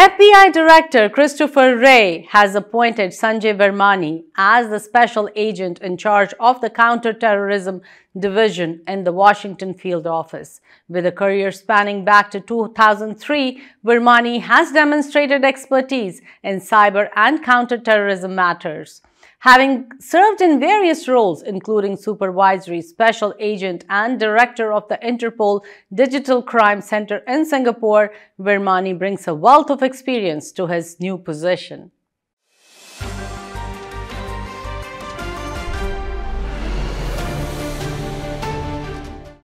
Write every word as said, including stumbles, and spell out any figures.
F B I Director Christopher Ray has appointed Sanjay Virmani as the special agent in charge of the counterterrorism division in the Washington field office. With a career spanning back to two thousand three, Virmani has demonstrated expertise in cyber and counterterrorism matters. Having served in various roles, including supervisory special agent and director of the Interpol Digital Crime Center in Singapore, Virmani brings a wealth of experience to his new position.